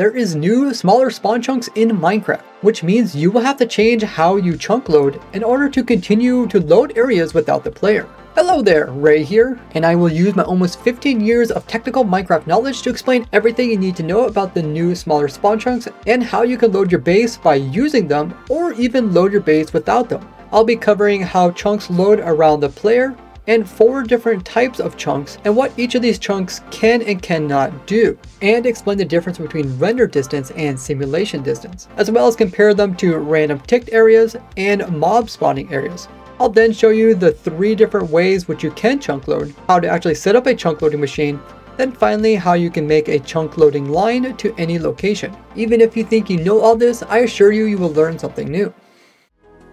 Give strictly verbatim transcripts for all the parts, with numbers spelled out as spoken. there is new smaller spawn chunks in Minecraft, which means you will have to change how you chunk load in order to continue to load areas without the player. Hello there, Ray here, and I will use my almost fifteen years of technical Minecraft knowledge to explain everything you need to know about the new smaller spawn chunks and how you can load your base by using them or even load your base without them. I'll be covering how chunks load around the player and four different types of chunks and what each of these chunks can and cannot do, and explain the difference between render distance and simulation distance, as well as compare them to random ticked areas and mob spawning areas. I'll then show you the three different ways which you can chunk load, how to actually set up a chunk loading machine, then finally how you can make a chunk loading line to any location. Even if you think you know all this, I assure you you will learn something new.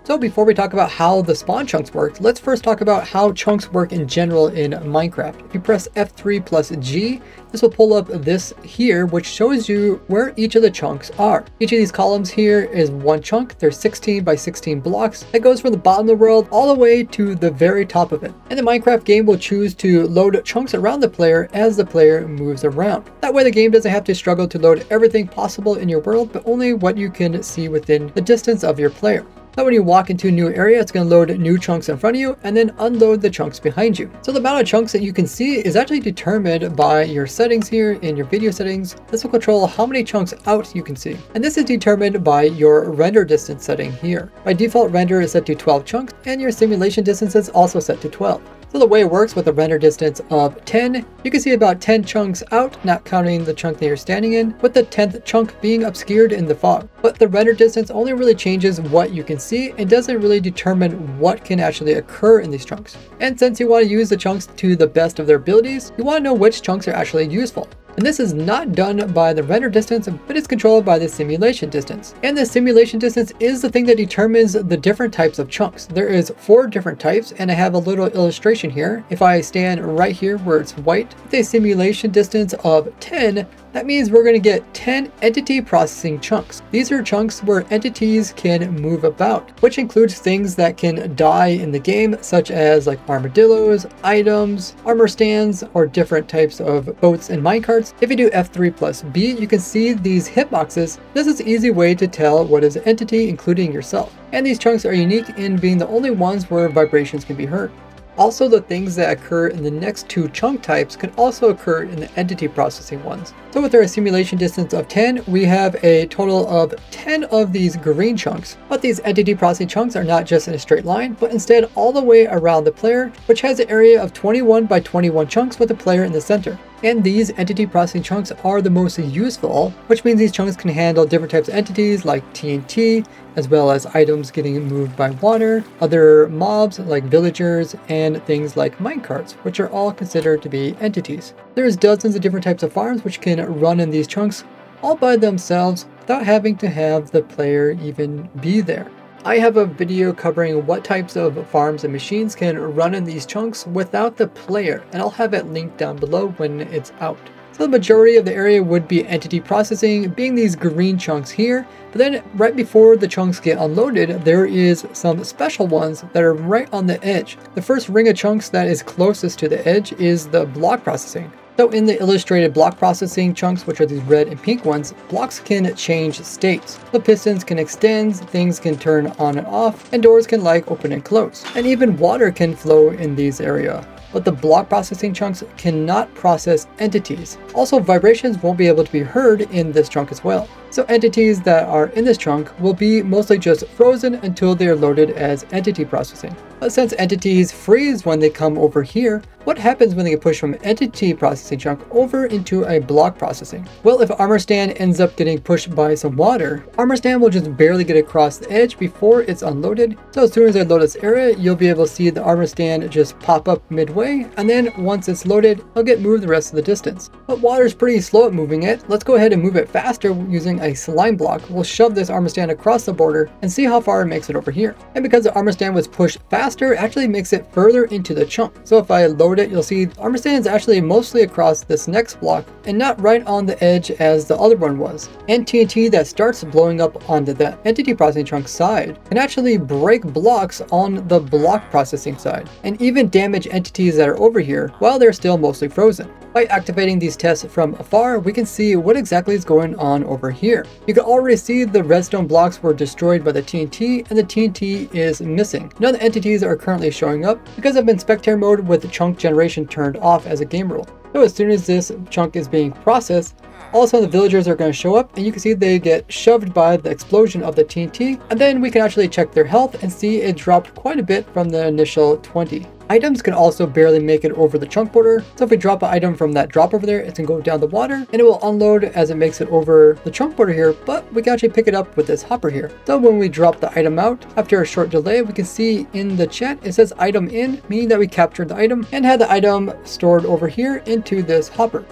So before we talk about how the spawn chunks work, let's first talk about how chunks work in general in Minecraft. If you press F three plus G, this will pull up this here, which shows you where each of the chunks are. Each of these columns here is one chunk. There's sixteen by sixteen blocks. It goes from the bottom of the world all the way to the very top of it. And the Minecraft game will choose to load chunks around the player as the player moves around. That way the game doesn't have to struggle to load everything possible in your world, but only what you can see within the distance of your player. So when you walk into a new area, it's going to load new chunks in front of you and then unload the chunks behind you. So the amount of chunks that you can see is actually determined by your settings here in your video settings. This will control how many chunks out you can see. And this is determined by your render distance setting here. By default, render is set to twelve chunks and your simulation distance is also set to twelve. So the way it works with a render distance of ten, you can see about ten chunks out, not counting the chunk that you're standing in, with the tenth chunk being obscured in the fog. But the render distance only really changes what you can see and doesn't really determine what can actually occur in these chunks. And since you want to use the chunks to the best of their abilities, you want to know which chunks are actually useful. And this is not done by the render distance, but it's controlled by the simulation distance. And the simulation distance is the thing that determines the different types of chunks. There is four different types, and I have a little illustration here. If I stand right here where it's white, with a simulation distance of ten, that means we're going to get ten entity processing chunks. These are chunks where entities can move about, which includes things that can die in the game, such as like armadillos, items, armor stands, or different types of boats and minecarts. If you do F three plus B, you can see these hitboxes. This is an easy way to tell what is an entity, including yourself. And these chunks are unique in being the only ones where vibrations can be heard. Also, the things that occur in the next two chunk types can also occur in the entity processing ones. So with our simulation distance of ten, we have a total of ten of these green chunks. But these entity processing chunks are not just in a straight line, but instead all the way around the player, which has an area of twenty-one by twenty-one chunks with the player in the center. And these entity processing chunks are the most useful, which means these chunks can handle different types of entities like T N T, as well as items getting moved by water, other mobs like villagers, and things like minecarts, which are all considered to be entities. There's dozens of different types of farms which can run in these chunks all by themselves without having to have the player even be there. I have a video covering what types of farms and machines can run in these chunks without the player, and I'll have it linked down below when it's out. So the majority of the area would be entity processing, being these green chunks here, but then right before the chunks get unloaded, there is some special ones that are right on the edge. The first ring of chunks that is closest to the edge is the block processing. So in the illustrated block processing chunks, which are these red and pink ones, blocks can change states. The pistons can extend, things can turn on and off, and doors can like open and close. And even water can flow in these areas. But the block processing chunks cannot process entities. Also, vibrations won't be able to be heard in this chunk as well. So entities that are in this chunk will be mostly just frozen until they are loaded as entity processing. But since entities freeze when they come over here, what happens when they get pushed from entity processing chunk over into a block processing? Well, if armor stand ends up getting pushed by some water, armor stand will just barely get across the edge before it's unloaded. So as soon as I load this area, you'll be able to see the armor stand just pop up midway, and then once it's loaded, it'll get moved the rest of the distance. But water's pretty slow at moving it. Let's go ahead and move it faster using a slime block. We'll shove this armor stand across the border and see how far it makes it over here. And because the armor stand was pushed faster, it actually makes it further into the chunk. So if I load it, you'll see the armor stand is actually mostly across this next block and not right on the edge as the other one was. And T N T that starts blowing up onto the entity processing chunk side can actually break blocks on the block processing side and even damage entities cities that are over here while they're still mostly frozen. By activating these tests from afar, we can see what exactly is going on over here. You can already see the redstone blocks were destroyed by the T N T and the T N T is missing. None of the entities are currently showing up because I've been spectator mode with the chunk generation turned off as a game rule. So as soon as this chunk is being processed, all of a sudden the villagers are going to show up, and you can see they get shoved by the explosion of the T N T, and then we can actually check their health and see it dropped quite a bit from the initial twenty. Items can also barely make it over the chunk border, so if we drop an item from that drop over there, it's going to go down the water and it will unload as it makes it over the chunk border here, but we can actually pick it up with this hopper here. So when we drop the item out, after a short delay, we can see in the chat it says item in, meaning that we captured the item and had the item stored over here into this hopper.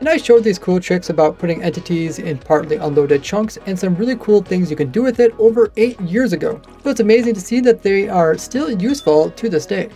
And I showed these cool tricks about putting entities in partly unloaded chunks and some really cool things you can do with it over eight years ago. So it's amazing to see that they are still useful to this day.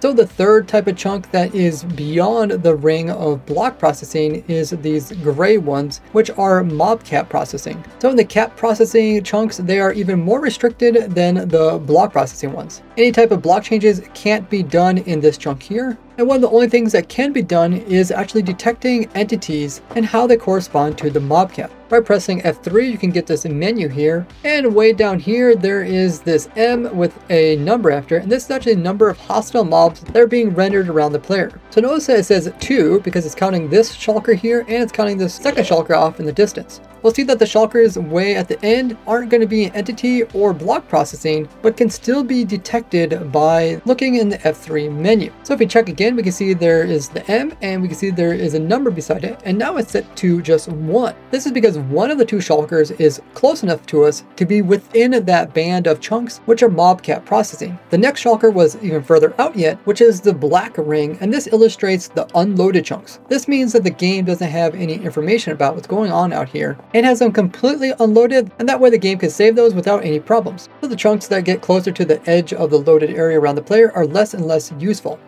So the third type of chunk that is beyond the ring of block processing is these gray ones, which are mobcat processing. So in the cat processing chunks, they are even more restricted than the block processing ones. Any type of block changes can't be done in this chunk here. And one of the only things that can be done is actually detecting entities and how they correspond to the mobcat. By pressing F three, you can get this menu here, and way down here there is this M with a number after, and this is actually the number of hostile mobs that are being rendered around the player. So notice that it says two because it's counting this shulker here and it's counting this second shulker off in the distance. We'll see that the shulkers way at the end aren't going to be an entity or block processing, but can still be detected by looking in the F three menu. So if we check again, we can see there is the M and we can see there is a number beside it, and now it's set to just one. This is because one of the two shulkers is close enough to us to be within that band of chunks, which are mobcat processing. The next shulker was even further out yet, which is the black ring, and this illustrates the unloaded chunks. This means that the game doesn't have any information about what's going on out here. It has them completely unloaded, and that way the game can save those without any problems. So the chunks that get closer to the edge of the loaded area around the player are less and less useful.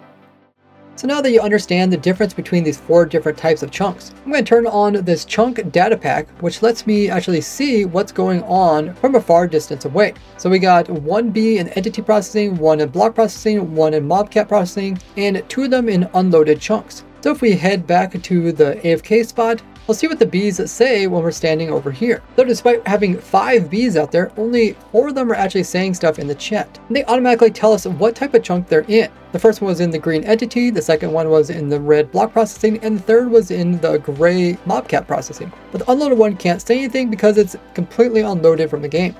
So now that you understand the difference between these four different types of chunks, I'm going to turn on this chunk data pack, which lets me actually see what's going on from a far distance away. So we got one B in entity processing, one in block processing, one in mobcat processing, and two of them in unloaded chunks. So if we head back to the A F K spot, we'll see what the bees say when we're standing over here. So despite having five bees out there, only four of them are actually saying stuff in the chat. And they automatically tell us what type of chunk they're in. The first one was in the green entity, the second one was in the red block processing, and the third was in the gray mobcat processing. But the unloaded one can't say anything because it's completely unloaded from the game.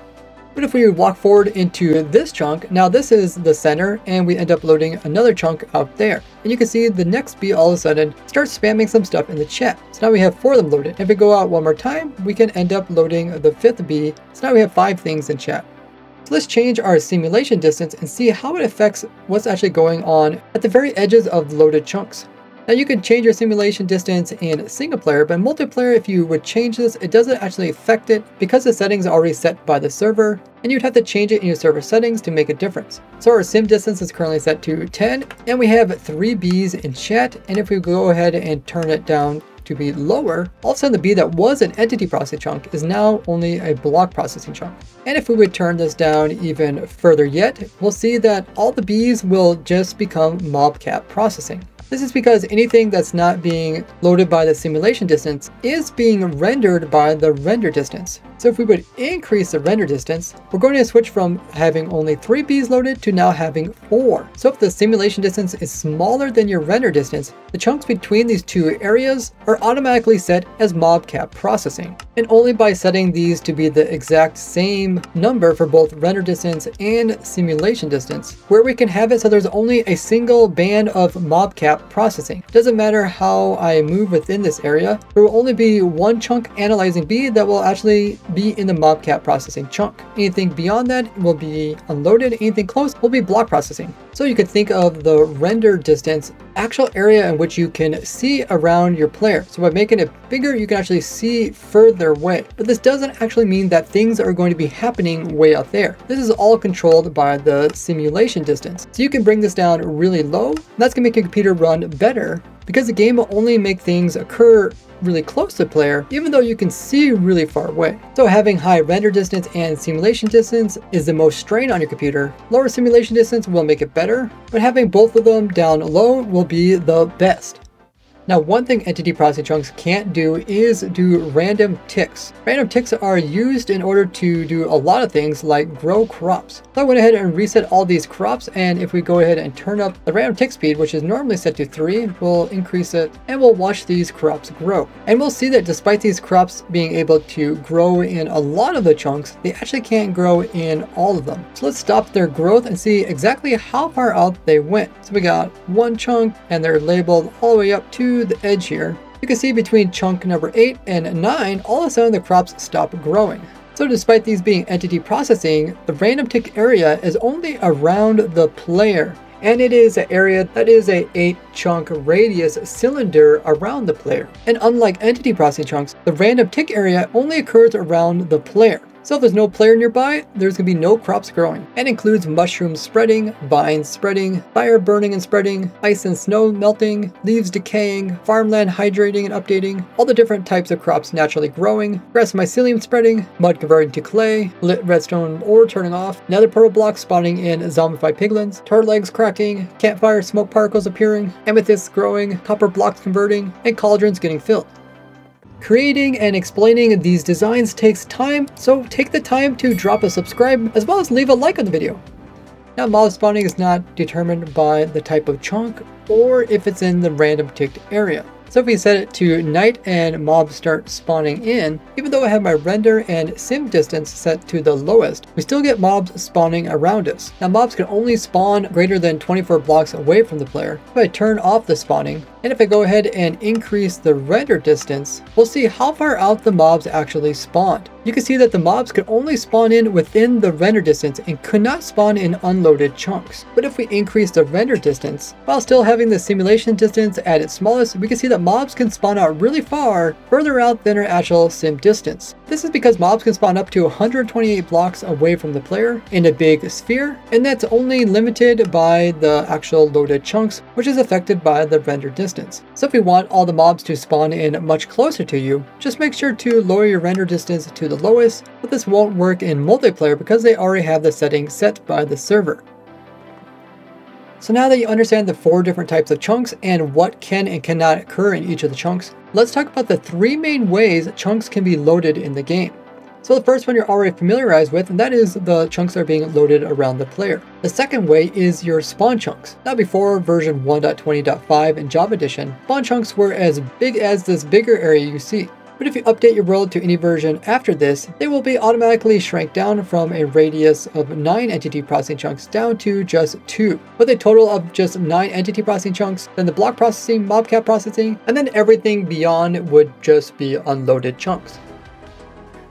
But if we walk forward into this chunk, now this is the center, and we end up loading another chunk out there. And you can see the next bee all of a sudden starts spamming some stuff in the chat. So now we have four of them loaded. If we go out one more time, we can end up loading the fifth bee. So now we have five things in chat. So let's change our simulation distance and see how it affects what's actually going on at the very edges of loaded chunks. Now you can change your simulation distance in single player, but in multiplayer, if you would change this, it doesn't actually affect it because the settings are already set by the server, and you'd have to change it in your server settings to make a difference. So our sim distance is currently set to ten, and we have three bees in chat, and if we go ahead and turn it down to be lower, all of a sudden the bee that was an entity processing chunk is now only a block processing chunk. And if we would turn this down even further yet, we'll see that all the bees will just become mobcat processing. This is because anything that's not being loaded by the simulation distance is being rendered by the render distance. So if we would increase the render distance, we're going to switch from having only three bees loaded to now having four. So if the simulation distance is smaller than your render distance, the chunks between these two areas are automatically set as mobcat processing. And only by setting these to be the exact same number for both render distance and simulation distance, where we can have it so there's only a single band of mobcat processing. Doesn't matter how I move within this area, there will only be one chunk analyzing bee that will actually be in the mobcat processing chunk. Anything beyond that will be unloaded, anything close will be block processing. So you could think of the render distance, actual area in which you can see around your player. So by making it bigger, you can actually see further away. But this doesn't actually mean that things are going to be happening way out there. This is all controlled by the simulation distance. So you can bring this down really low. That's going to make your computer run better because the game will only make things occur really close to the player, even though you can see really far away. So having high render distance and simulation distance is the most strain on your computer. Lower simulation distance will make it better, but having both of them down low will be the best. Now, one thing entity processing chunks can't do is do random ticks. Random ticks are used in order to do a lot of things like grow crops. So I went ahead and reset all these crops, and if we go ahead and turn up the random tick speed, which is normally set to three, we'll increase it and we'll watch these crops grow. And we'll see that despite these crops being able to grow in a lot of the chunks, they actually can't grow in all of them. So let's stop their growth and see exactly how far out they went. So we got one chunk and they're labeled all the way up to the edge here. You can see between chunk number eight and nine, all of a sudden the crops stop growing. So despite these being entity processing, the random tick area is only around the player. And it is an area that is a eight chunk radius cylinder around the player. And unlike entity processing chunks, the random tick area only occurs around the player. So if there's no player nearby, there's going to be no crops growing, and includes mushrooms spreading, vines spreading, fire burning and spreading, ice and snow melting, leaves decaying, farmland hydrating and updating, all the different types of crops naturally growing, grass mycelium spreading, mud converting to clay, lit redstone ore turning off, nether portal blocks spawning in zombified piglins, turtle eggs cracking, campfire smoke particles appearing, amethysts growing, copper blocks converting, and cauldrons getting filled. Creating and explaining these designs takes time, so take the time to drop a subscribe as well as leave a like on the video. Now, mob spawning is not determined by the type of chunk or if it's in the random ticked area. So if we set it to night and mobs start spawning in, even though I have my render and sim distance set to the lowest, we still get mobs spawning around us. Now, mobs can only spawn greater than twenty-four blocks away from the player. If I turn off the spawning, and if I go ahead and increase the render distance, we'll see how far out the mobs actually spawned. You can see that the mobs could only spawn in within the render distance and could not spawn in unloaded chunks. But if we increase the render distance, while still having the simulation distance at its smallest, we can see that mobs can spawn out really far, further out than our actual sim distance. This is because mobs can spawn up to one hundred twenty-eight blocks away from the player in a big sphere, and that's only limited by the actual loaded chunks, which is affected by the render distance. So if you want all the mobs to spawn in much closer to you, just make sure to lower your render distance to the lowest, but this won't work in multiplayer because they already have the setting set by the server. So now that you understand the four different types of chunks and what can and cannot occur in each of the chunks, let's talk about the three main ways chunks can be loaded in the game. So the first one you're already familiarized with, and that is the chunks that are being loaded around the player. The second way is your spawn chunks. Now, before version one point twenty point five in Java Edition, spawn chunks were as big as this bigger area you see. But if you update your world to any version after this, they will be automatically shrank down from a radius of nine entity processing chunks down to just two. With a total of just nine entity processing chunks, then the block processing, mobcat processing, and then everything beyond would just be unloaded chunks.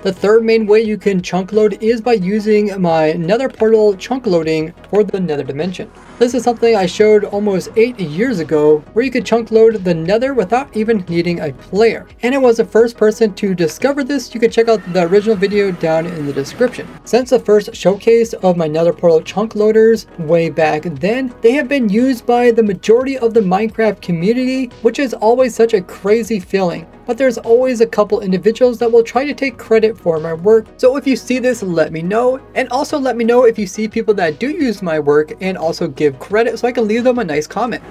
The third main way you can chunk load is by using my Nether Portal chunk loading for the Nether dimension. This is something I showed almost eight years ago, where you could chunk load the Nether without even needing a player. And I was the first person to discover this. You can check out the original video down in the description. Since the first showcase of my Nether Portal chunk loaders way back then, they have been used by the majority of the Minecraft community, which is always such a crazy feeling. But there's always a couple individuals that will try to take credit for my work. So if you see this, let me know. And also let me know if you see people that do use my work and also give credit, so I can leave them a nice comment.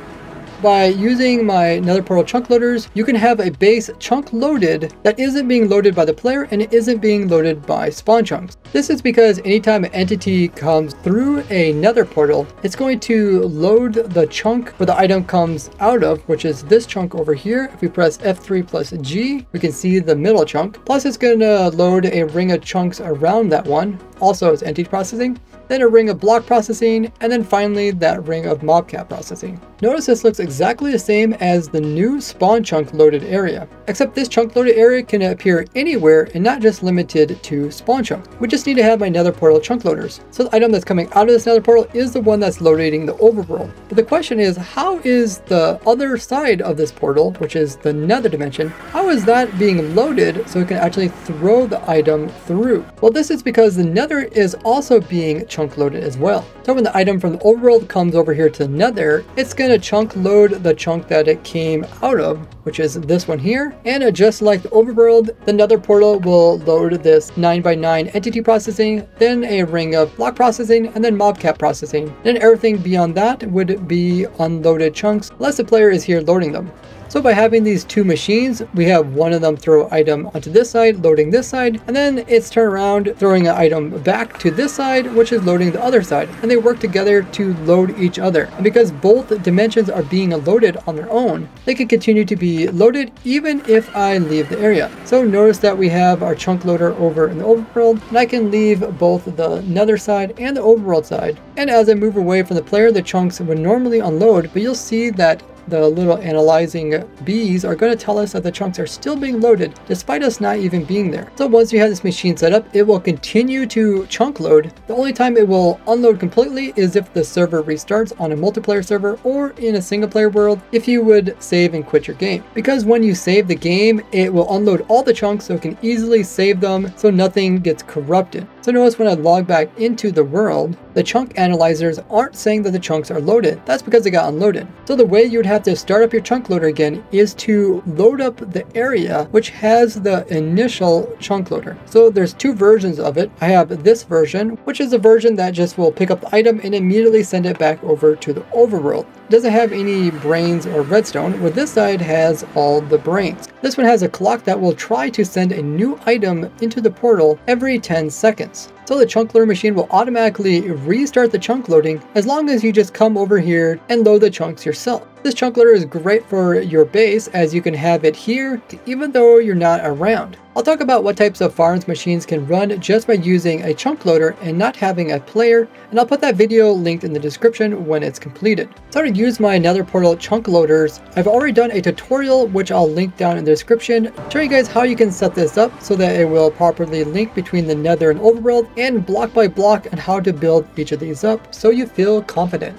By using my Nether Portal chunk loaders, you can have a base chunk loaded that isn't being loaded by the player and it isn't being loaded by spawn chunks. This is because anytime an entity comes through a Nether portal, it's going to load the chunk where the item comes out of, which is this chunk over here. If we press F three plus G, we can see the middle chunk. Plus, it's going to load a ring of chunks around that one. Also, it's entity processing, then a ring of block processing, and then finally that ring of mobcat processing. Notice this looks exactly the same as the new spawn chunk loaded area, except this chunk loaded area can appear anywhere and not just limited to spawn chunk. We just need to have my Nether portal chunk loaders. So the item that's coming out of this Nether portal is the one that's loading the overworld. But the question is, how is the other side of this portal, which is the Nether dimension, how is that being loaded so we can actually throw the item through? Well, this is because the Nether nether is also being chunk loaded as well. So when the item from the overworld comes over here to the nether, it's going to chunk load the chunk that it came out of, which is this one here. And just like the overworld, the nether portal will load this nine by nine entity processing, then a ring of block processing, and then mobcap processing. Then everything beyond that would be unloaded chunks, unless the player is here loading them. So by having these two machines, we have one of them throw item onto this side, loading this side, and then it's turned around throwing an item back to this side, which is loading the other side, and they work together to load each other. And because both dimensions are being loaded on their own, they can continue to be loaded even if I leave the area. So notice that we have our chunk loader over in the overworld, and I can leave both the nether side and the overworld side. And as I move away from the player, the chunks would normally unload, but you'll see that the little analyzing bees are going to tell us that the chunks are still being loaded despite us not even being there. So once you have this machine set up, it will continue to chunk load. The only time it will unload completely is if the server restarts on a multiplayer server or in a single player world if you would save and quit your game. Because when you save the game, it will unload all the chunks so it can easily save them so nothing gets corrupted. So notice when I log back into the world, the chunk analyzers aren't saying that the chunks are loaded. That's because they got unloaded. So the way you would have to start up your chunk loader again is to load up the area which has the initial chunk loader. So there's two versions of it. I have this version, which is a version that just will pick up the item and immediately send it back over to the overworld. It doesn't have any brains or redstone, where this side has all the brains. This one has a clock that will try to send a new item into the portal every ten seconds. So the chunk loader machine will automatically restart the chunk loading as long as you just come over here and load the chunks yourself. This chunk loader is great for your base as you can have it here even though you're not around. I'll talk about what types of farms machines can run just by using a chunk loader and not having a player, and I'll put that video linked in the description when it's completed. So to use my Nether Portal chunk loaders, I've already done a tutorial which I'll link down in the description to show you guys how you can set this up so that it will properly link between the Nether and Overworld, and block by block on how to build each of these up so you feel confident.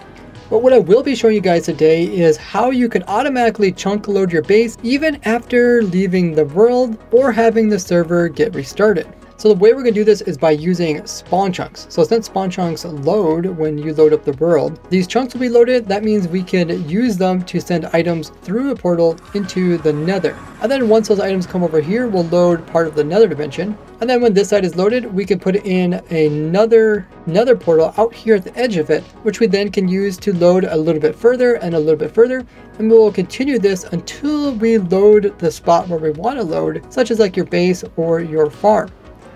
But what I will be showing you guys today is how you can automatically chunk load your base even after leaving the world or having the server get restarted. So the way we're going to do this is by using spawn chunks. So since spawn chunks load when you load up the world, these chunks will be loaded. That means we can use them to send items through a portal into the nether. And then once those items come over here, we'll load part of the nether dimension. And then when this side is loaded, we can put in another nether portal out here at the edge of it, which we then can use to load a little bit further and a little bit further. And we'll continue this until we load the spot where we want to load, such as like your base or your farm.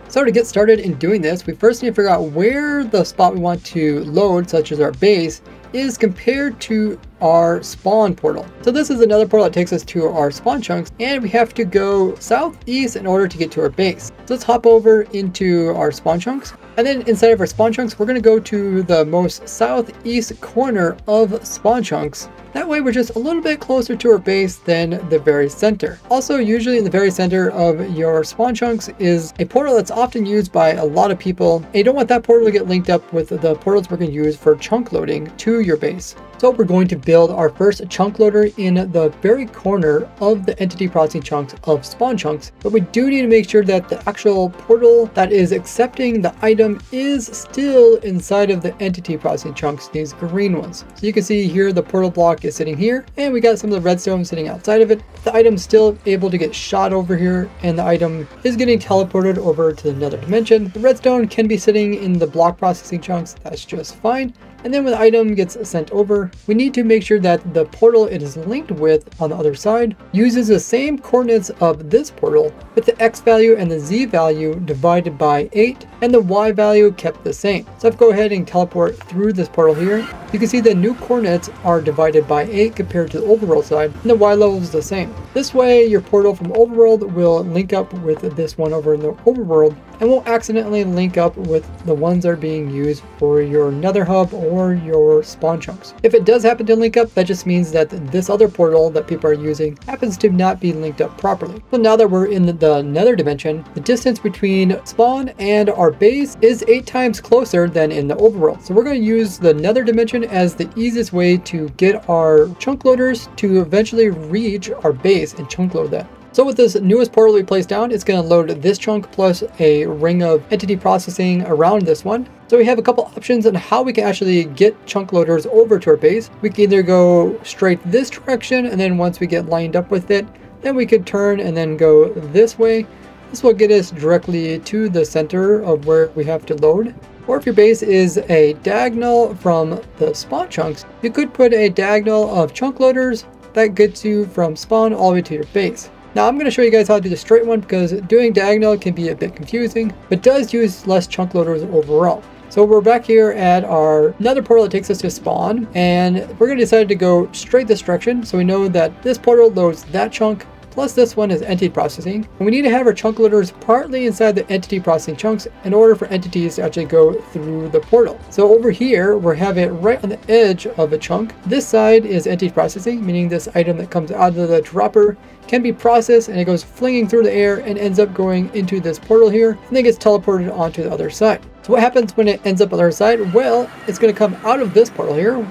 So to get started in doing this, we first need to figure out where the spot we want to load, such as our base, is compared to our spawn portal. So this is another portal that takes us to our spawn chunks, and we have to go southeast in order to get to our base. So let's hop over into our spawn chunks, and then inside of our spawn chunks, we're going to go to the most southeast corner of spawn chunks. That way we're just a little bit closer to our base than the very center. Also, usually in the very center of your spawn chunks is a portal that's often used by a lot of people, and you don't want that portal to get linked up with the portals we're going to use for chunk loading to your base. So we're going to build our first chunk loader in the very corner of the entity processing chunks of spawn chunks, but we do need to make sure that the actual portal that is accepting the item is still inside of the entity processing chunks, these green ones. So you can see here the portal block is sitting here, and we got some of the redstone sitting outside of it. The item's still able to get shot over here, and the item is getting teleported over to another dimension. The redstone can be sitting in the block processing chunks, that's just fine. And then when the item gets sent over, we need to make sure that the portal it is linked with on the other side uses the same coordinates of this portal, with the X value and the Z value divided by eight, and the Y value kept the same. So I'll go ahead and teleport through this portal here. You can see the new coordinates are divided by eight compared to the overworld side, and the Y level is the same. This way, your portal from overworld will link up with this one over in the overworld, and won't accidentally link up with the ones that are being used for your nether hub or your spawn chunks. If it does happen to link up, that just means that this other portal that people are using happens to not be linked up properly. So now that we're in the nether dimension, the distance between spawn and our base is eight times closer than in the overworld. So we're going to use the nether dimension as the easiest way to get our chunk loaders to eventually reach our base and chunk load that. So with this newest portal we place down, it's going to load this chunk plus a ring of entity processing around this one. So we have a couple options on how we can actually get chunk loaders over to our base. We can either go straight this direction, and then once we get lined up with it, then we could turn and then go this way. This will get us directly to the center of where we have to load. Or if your base is a diagonal from the spawn chunks, you could put a diagonal of chunk loaders that gets you from spawn all the way to your base. Now I'm going to show you guys how to do the straight one because doing diagonal can be a bit confusing, but does use less chunk loaders overall. So we're back here at our nether portal that takes us to spawn, and we're going to decide to go straight this direction. So we know that this portal loads that chunk, plus this one is entity processing. And we need to have our chunk loaders partly inside the entity processing chunks in order for entities to actually go through the portal. So over here, we have it right on the edge of a chunk. This side is entity processing, meaning this item that comes out of the dropper can be processed and it goes flinging through the air and ends up going into this portal here and then gets teleported onto the other side. So what happens when it ends up on the other side? Well, it's going to come out of this portal here.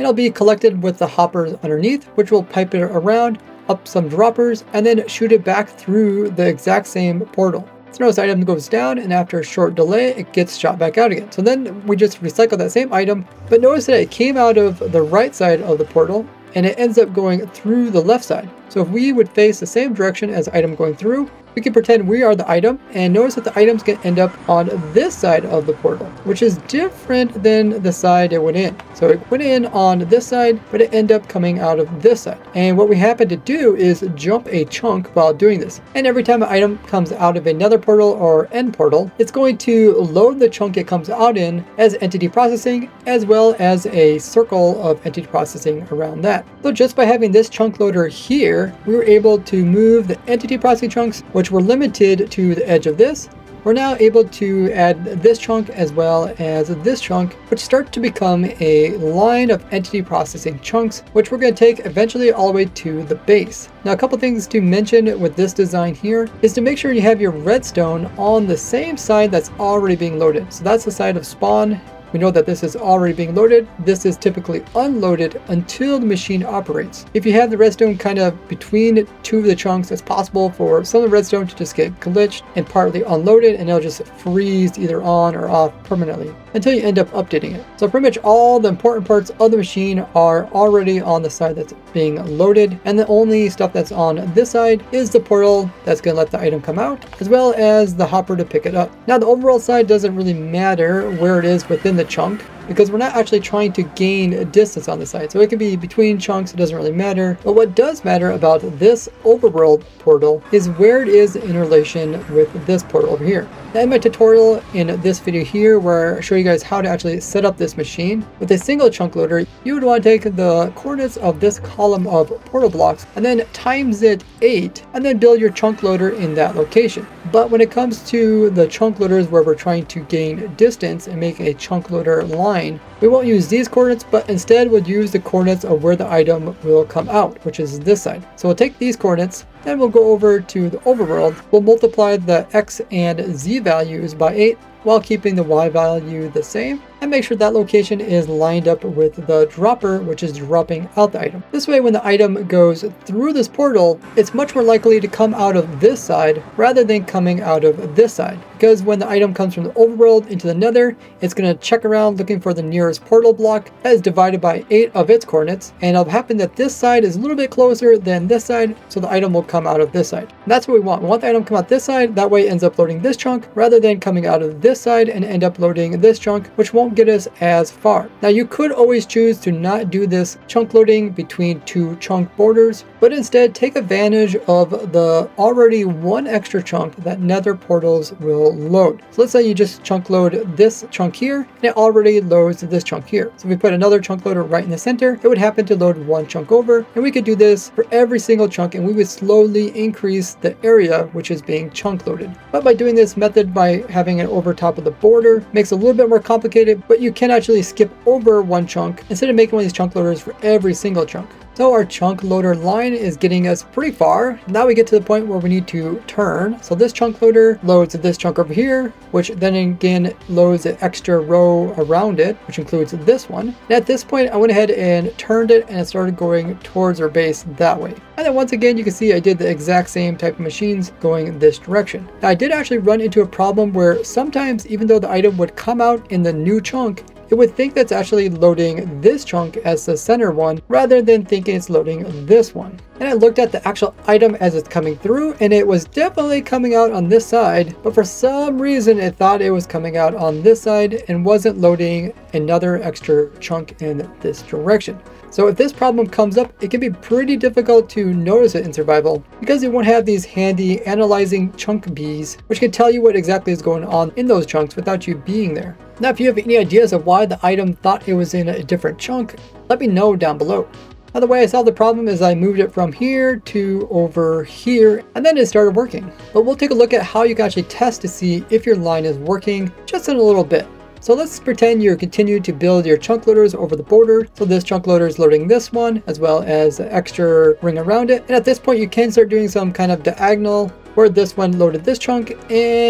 It'll be collected with the hoppers underneath, which will pipe it around up some droppers and then shoot it back through the exact same portal. So notice the item goes down and after a short delay it gets shot back out again. So then we just recycle that same item, but notice that it came out of the right side of the portal and it ends up going through the left side. So if we would face the same direction as the item going through, we can pretend we are the item, and notice that the items can end up on this side of the portal, which is different than the side it went in. So it went in on this side, but it ended up coming out of this side. And what we happen to do is jump a chunk while doing this. And every time an item comes out of another portal or end portal, it's going to load the chunk it comes out in as entity processing, as well as a circle of entity processing around that. So just by having this chunk loader here, we were able to move the entity processing chunks, which which were limited to the edge of this. We're now able to add this chunk as well as this chunk, which start to become a line of entity processing chunks, which we're going to take eventually all the way to the base. Now, a couple things to mention with this design here is to make sure you have your redstone on the same side that's already being loaded. So that's the side of spawn. We know that this is already being loaded. This is typically unloaded until the machine operates. If you have the redstone kind of between two of the chunks, it's possible for some of the redstone to just get glitched and partly unloaded, and it'll just freeze either on or off permanently until you end up updating it. So pretty much all the important parts of the machine are already on the side that's being loaded, and the only stuff that's on this side is the portal that's going to let the item come out, as well as the hopper to pick it up. Now the overall side doesn't really matter where it is within the chunk because we're not actually trying to gain distance on the side. So it can be between chunks, it doesn't really matter. But what does matter about this overworld portal is where it is in relation with this portal over here. Now in my tutorial in this video here where I show you guys how to actually set up this machine with a single chunk loader, you would want to take the coordinates of this column of portal blocks and then times it eight and then build your chunk loader in that location. But when it comes to the chunk loaders where we're trying to gain distance and make a chunk loader line, we won't use these coordinates, but instead we'll use the coordinates of where the item will come out, which is this side. So we'll take these coordinates, then we'll go over to the overworld. We'll multiply the X and Z values by eight while keeping the Y value the same, and make sure that location is lined up with the dropper, which is dropping out the item. This way, when the item goes through this portal, it's much more likely to come out of this side rather than coming out of this side. Because when the item comes from the overworld into the nether, it's going to check around looking for the nearest portal block that is divided by eight of its coordinates, and it'll happen that this side is a little bit closer than this side, so the item will come out of this side. And that's what we want. We want the item to come out this side, that way it ends up loading this chunk rather than coming out of this side and end up loading this chunk, which won't get us as far. Now you could always choose to not do this chunk loading between two chunk borders, but instead take advantage of the already one extra chunk that nether portals will load. So let's say you just chunk load this chunk here and it already loads this chunk here. So if we put another chunk loader right in the center, it would happen to load one chunk over, and we could do this for every single chunk and we would slowly increase the area which is being chunk loaded. But by doing this method, by having it over time of the border, makes it a little bit more complicated, but you can actually skip over one chunk instead of making one of these chunk loaders for every single chunk. So our chunk loader line is getting us pretty far. Now we get to the point where we need to turn. So this chunk loader loads this chunk over here, which then again loads an extra row around it, which includes this one. And at this point, I went ahead and turned it and it started going towards our base that way. And then once again, you can see I did the exact same type of machines going this direction. Now I did actually run into a problem where sometimes even though the item would come out in the new chunk, it would think that's actually loading this chunk as the center one rather than thinking it's loading this one. And I looked at the actual item as it's coming through and it was definitely coming out on this side, but for some reason it thought it was coming out on this side and wasn't loading another extra chunk in this direction. So if this problem comes up, it can be pretty difficult to notice it in survival because you won't have these handy analyzing chunk bees, which can tell you what exactly is going on in those chunks without you being there. Now, if you have any ideas of why the item thought it was in a different chunk, let me know down below. Now, the way I solved the problem is I moved it from here to over here, and then it started working. But we'll take a look at how you can actually test to see if your line is working just in a little bit. So let's pretend you're continuing to build your chunk loaders over the border. So this chunk loader is loading this one as well as the extra ring around it. And at this point, you can start doing some kind of diagonal where this one loaded this chunk and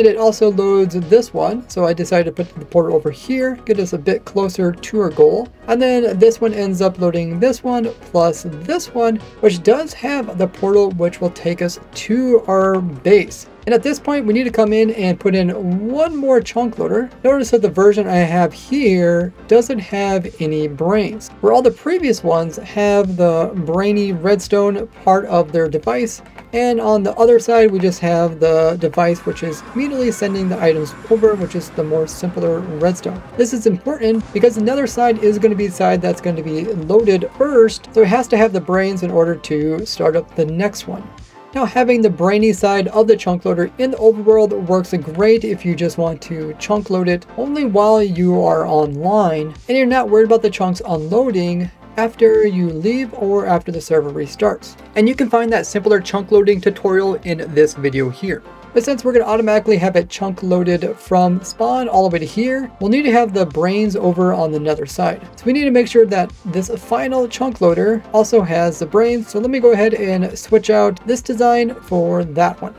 it also loads this one. So I decided to put the portal over here, get us a bit closer to our goal. And then this one ends up loading this one plus this one, which does have the portal, which will take us to our base. And at this point, we need to come in and put in one more chunk loader. Notice that the version I have here doesn't have any brains, where all the previous ones have the brainy redstone part of their device. And on the other side, we just have the device, which is immediately sending the items over, which is the more simpler redstone. This is important because another side is going to be the side that's going to be loaded first. So it has to have the brains in order to start up the next one. Now, having the brainy side of the chunk loader in the overworld works great if you just want to chunk load it only while you are online and you're not worried about the chunks unloading after you leave or after the server restarts. And you can find that simpler chunk loading tutorial in this video here. But since we're going to automatically have it chunk loaded from spawn all the way to here, we'll need to have the brains over on the nether side. So we need to make sure that this final chunk loader also has the brains. So let me go ahead and switch out this design for that one.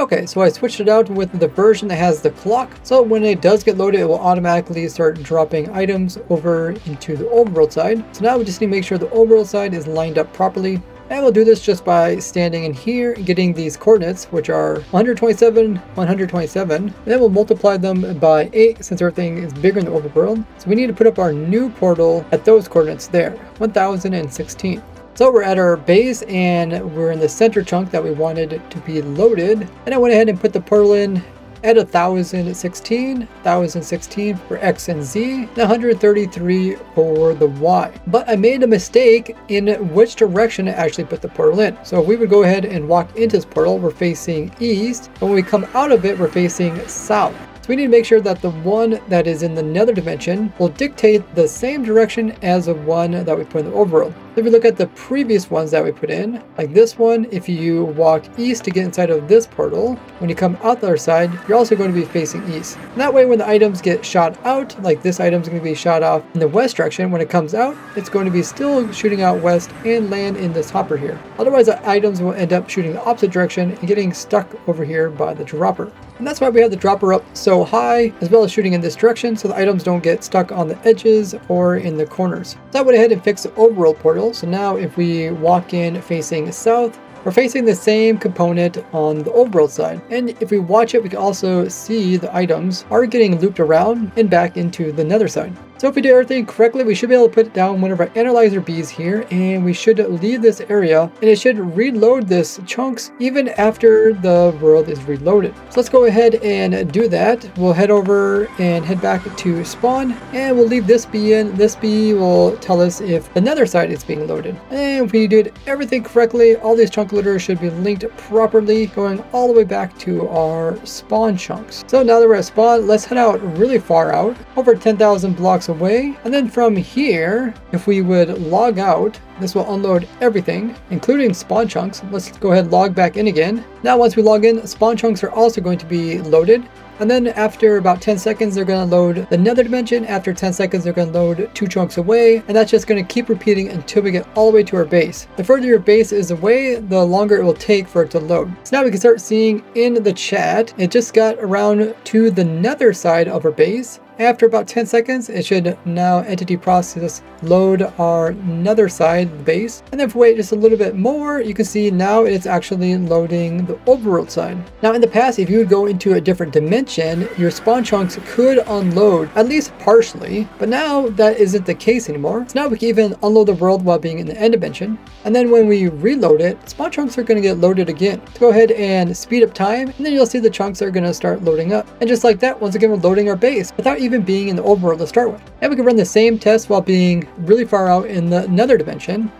Okay, so I switched it out with the version that has the clock. So when it does get loaded, it will automatically start dropping items over into the overworld side. So now we just need to make sure the overworld side is lined up properly. And we'll do this just by standing in here and getting these coordinates, which are one twenty-seven, one twenty-seven. And then we'll multiply them by eight since everything is bigger in the overworld. So we need to put up our new portal at those coordinates there, one thousand sixteen. So we're at our base and we're in the center chunk that we wanted to be loaded. And I went ahead and put the portal in at one thousand sixteen, one thousand sixteen for X and Z, and one hundred thirty-three for the Y. But I made a mistake in which direction I actually put the portal in. So if we would go ahead and walk into this portal, we're facing east, and when we come out of it, we're facing south. So we need to make sure that the one that is in the nether dimension will dictate the same direction as the one that we put in the overworld. If you look at the previous ones that we put in, like this one, if you walk east to get inside of this portal, when you come out the other side, you're also going to be facing east. And that way, when the items get shot out, like this item's going to be shot off in the west direction, when it comes out, it's going to be still shooting out west and land in this hopper here. Otherwise, the items will end up shooting the opposite direction and getting stuck over here by the dropper. And that's why we have the dropper up so high, as well as shooting in this direction, so the items don't get stuck on the edges or in the corners. So I went ahead and fixed the overworld portal. So now if we walk in facing south, we're facing the same component on the overworld side. And if we watch it, we can also see the items are getting looped around and back into the nether side. So if we do everything correctly, we should be able to put down one of our analyzer bees here, and we should leave this area, and it should reload this chunks even after the world is reloaded. So let's go ahead and do that. We'll head over and head back to spawn, and we'll leave this bee in. This bee will tell us if the nether side is being loaded. And if we did everything correctly, all these chunk loaders should be linked properly, going all the way back to our spawn chunks. So now that we're at spawn, let's head out really far out, over ten thousand blocks away, and then from here, if we would log out, this will unload everything, including spawn chunks. Let's go ahead and log back in again. Now once we log in, spawn chunks are also going to be loaded. And then after about ten seconds, they're going to load the nether dimension. After ten seconds, they're going to load two chunks away. And that's just going to keep repeating until we get all the way to our base. The further your base is away, the longer it will take for it to load. So now we can start seeing in the chat, it just got around to the nether side of our base. After about ten seconds, it should now entity process load our nether side, the base. And then if we wait just a little bit more, you can see now it's actually loading the overworld side. Now in the past, if you would go into a different dimension, your spawn chunks could unload, at least partially. But now that isn't the case anymore. So now we can even unload the world while being in the end dimension. And then when we reload it, spawn chunks are going to get loaded again. So go ahead and speed up time, and then you'll see the chunks are going to start loading up. And just like that, once again, we're loading our base without even even being in the overworld to start with. And we can run the same test while being really far out in the nether dimension.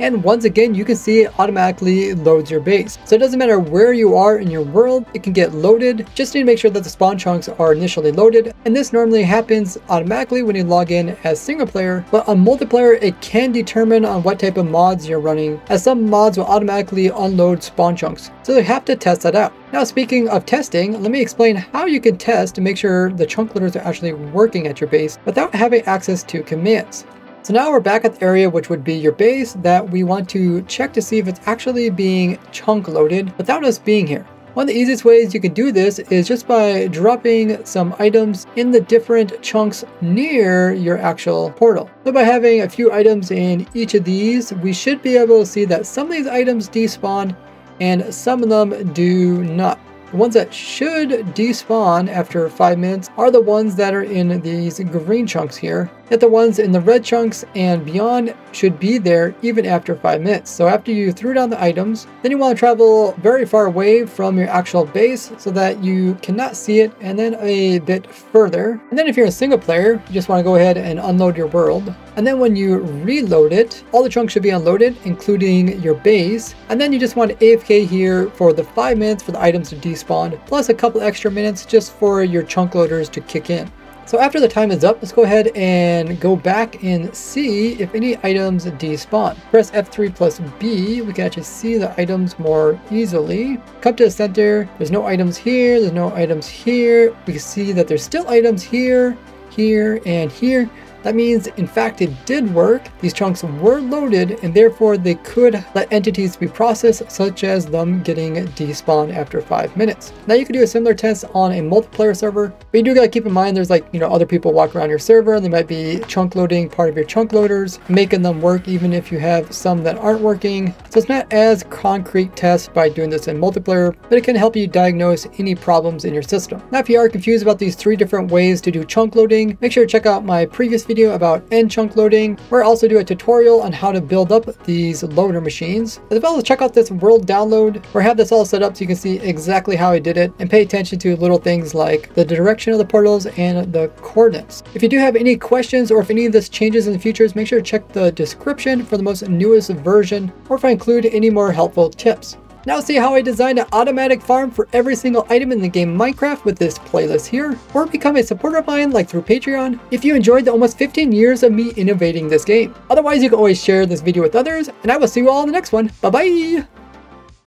And once again, you can see it automatically loads your base. So it doesn't matter where you are in your world, it can get loaded. Just need to make sure that the spawn chunks are initially loaded. And this normally happens automatically when you log in as single player. But on multiplayer, it can determine on what type of mods you're running, as some mods will automatically unload spawn chunks. So you have to test that out. Now, speaking of testing, let me explain how you can test to make sure the chunk loaders are actually working at your base without having access to commands. So now we're back at the area which would be your base that we want to check to see if it's actually being chunk loaded without us being here. One of the easiest ways you can do this is just by dropping some items in the different chunks near your actual portal. So by having a few items in each of these, we should be able to see that some of these items despawn and some of them do not. The ones that should despawn after five minutes are the ones that are in these green chunks here. Yet the ones in the red chunks and beyond should be there even after five minutes. So after you threw down the items, then you want to travel very far away from your actual base so that you cannot see it, and then a bit further. And then if you're a single player, you just want to go ahead and unload your world. And then when you reload it, all the chunks should be unloaded, including your base. And then you just want to A F K here for the five minutes for the items to despawn, plus a couple extra minutes just for your chunk loaders to kick in. So after the time is up, let's go ahead and go back and see if any items despawn. Press F three plus B, we can actually see the items more easily. Come to the center, there's no items here, there's no items here. We can see that there's still items here, here, and here. That means, in fact, it did work. These chunks were loaded, and therefore they could let entities be processed, such as them getting despawned after five minutes. Now you can do a similar test on a multiplayer server, but you do gotta keep in mind there's like, you know, other people walk around your server, and they might be chunk loading part of your chunk loaders, making them work even if you have some that aren't working. So it's not as concrete test by doing this in multiplayer, but it can help you diagnose any problems in your system. Now, if you are confused about these three different ways to do chunk loading, make sure to check out my previous video about end chunk loading, where I also do a tutorial on how to build up these loader machines, as well as check out this world download where I have this all set up so you can see exactly how I did it, and pay attention to little things like the direction of the portals and the coordinates. If you do have any questions or if any of this changes in the future, make sure to check the description for the most newest version, or if I include any more helpful tips. Now see how I designed an automatic farm for every single item in the game Minecraft with this playlist here, or become a supporter of mine like through Patreon if you enjoyed the almost fifteen years of me innovating this game. Otherwise, you can always share this video with others, and I will see you all in the next one. Bye bye!